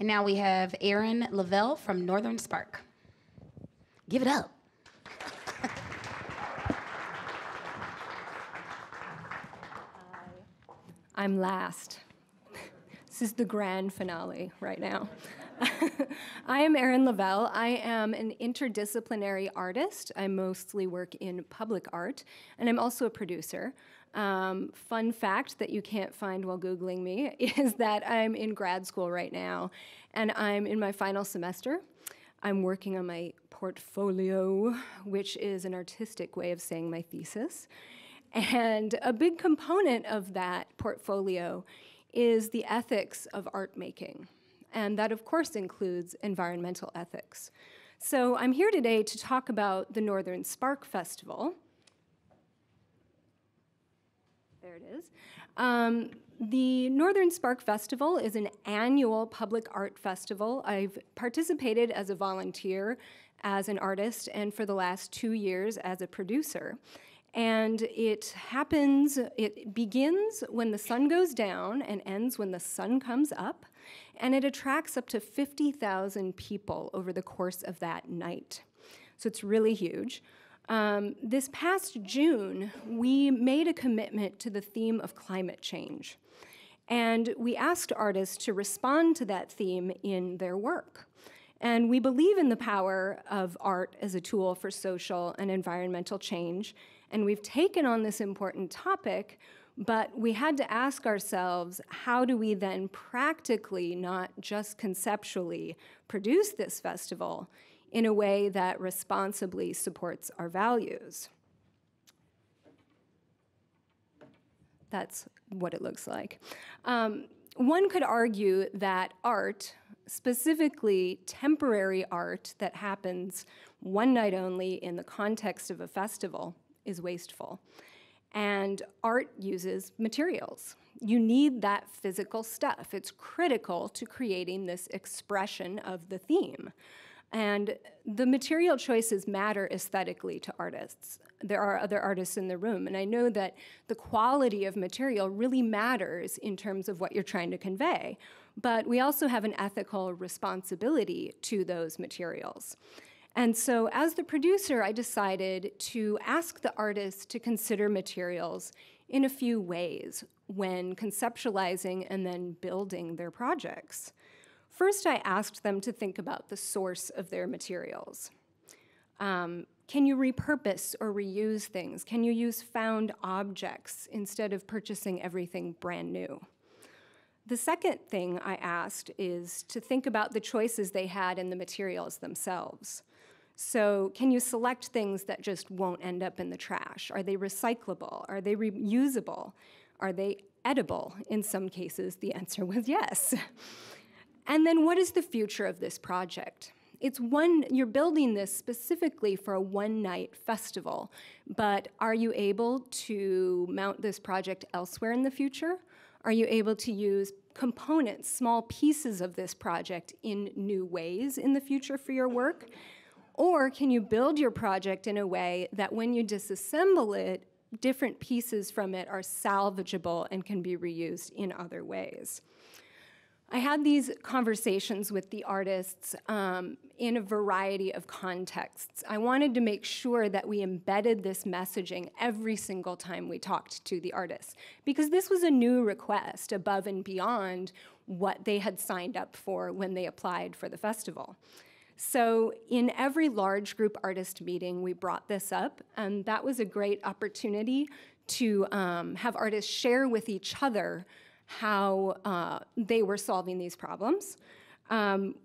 And now we have Erin Lavelle from Northern Spark. Give it up. I'm last. This is the grand finale right now. I am Erin Lavelle. I am an interdisciplinary artist. I mostly work in public art, and I'm also a producer. Fun fact that you can't find while Googling me is that I'm in grad school right now, and I'm in my final semester. I'm working on my portfolio, which is an artistic way of saying my thesis. And a big component of that portfolio is the ethics of art making. And that, of course, includes environmental ethics. So I'm here today to talk about the Northern Spark Festival. There it is. The Northern Spark Festival is an annual public art festival. I've participated as a volunteer, as an artist, and for the last 2 years as a producer. And it begins when the sun goes down and ends when the sun comes up, and it attracts up to 50,000 people over the course of that night. So it's really huge. This past June, we made a commitment to the theme of climate change, and we asked artists to respond to that theme in their work. And we believe in the power of art as a tool for social and environmental change, and we've taken on this important topic, but we had to ask ourselves, how do we then practically, not just conceptually, produce this festival in a way that responsibly supports our values? That's what it looks like. One could argue that art, specifically temporary art that happens one night only in the context of a festival, is wasteful. And art uses materials. You need that physical stuff. It's critical to creating this expression of the theme. And the material choices matter aesthetically to artists. There are other artists in the room, and I know that the quality of material really matters in terms of what you're trying to convey, but we also have an ethical responsibility to those materials. And so as the producer, I decided to ask the artists to consider materials in a few ways when conceptualizing and then building their projects. First, I asked them to think about the source of their materials. Can you repurpose or reuse things? Can you use found objects instead of purchasing everything brand new? The second thing I asked is to think about the choices they had in the materials themselves. So can you select things that just won't end up in the trash? Are they recyclable? Are they reusable? Are they edible? In some cases, the answer was yes. And then what is the future of this project? You're building this specifically for a one-night festival, but are you able to mount this project elsewhere in the future? Are you able to use components, small pieces of this project in new ways in the future for your work? Or can you build your project in a way that when you disassemble it, different pieces from it are salvageable and can be reused in other ways? I had these conversations with the artists in a variety of contexts. I wanted to make sure that we embedded this messaging every single time we talked to the artists, because this was a new request above and beyond what they had signed up for when they applied for the festival. So in every large group artist meeting, we brought this up, and that was a great opportunity to have artists share with each other how they were solving these problems.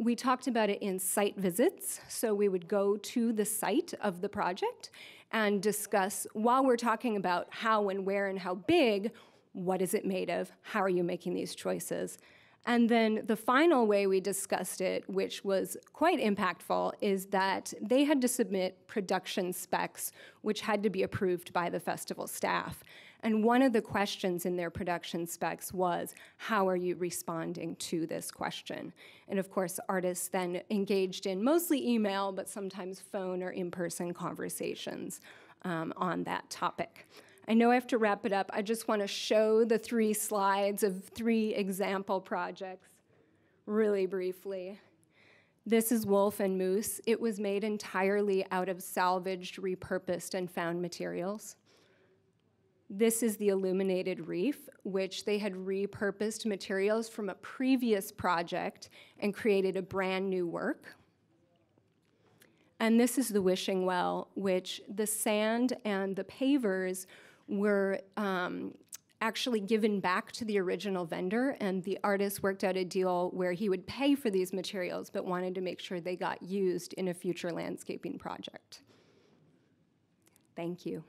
We talked about it in site visits, so we would go to the site of the project and discuss, while we're talking about how and where and how big, what is it made of, how are you making these choices? And then the final way we discussed it, which was quite impactful, is that they had to submit production specs, which had to be approved by the festival staff. And one of the questions in their production specs was, how are you responding to this question? And of course, artists then engaged in mostly email, but sometimes phone or in-person conversations on that topic. I know I have to wrap it up. I just want to show the 3 slides of 3 example projects really briefly. This is Wolf and Moose. It was made entirely out of salvaged, repurposed, and found materials. This is the Illuminated Reef, which they had repurposed materials from a previous project and created a brand new work. And this is the Wishing Well, which the sand and the pavers were actually given back to the original vendor, and the artist worked out a deal where he would pay for these materials but wanted to make sure they got used in a future landscaping project. Thank you.